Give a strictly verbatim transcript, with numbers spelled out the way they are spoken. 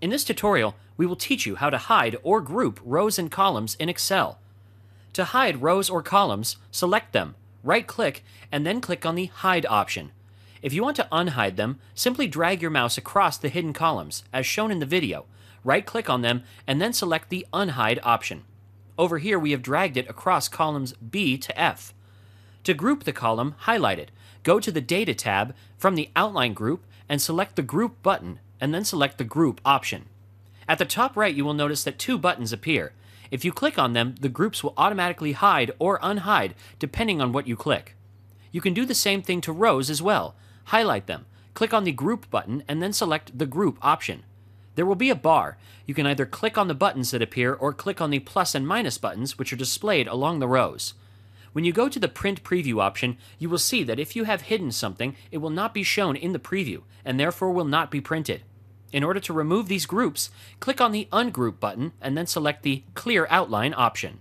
In this tutorial, we will teach you how to hide or group rows and columns in Excel. To hide rows or columns, select them, right-click, and then click on the Hide option. If you want to unhide them, simply drag your mouse across the hidden columns, as shown in the video, right-click on them, and then select the Unhide option. Over here, we have dragged it across columns B to F. To group the column highlighted, go to the Data tab from the Outline group and select the Group button, and then select the Group option. At the top right, you will notice that two buttons appear. If you click on them, the groups will automatically hide or unhide, depending on what you click. You can do the same thing to rows as well. Highlight them, click on the Group button, and then select the Group option. There will be a bar. You can either click on the buttons that appear or click on the plus and minus buttons, which are displayed along the rows. When you go to the Print Preview option, you will see that if you have hidden something, it will not be shown in the preview, and therefore will not be printed. In order to remove these groups, click on the Ungroup button, and then select the Clear Outline option.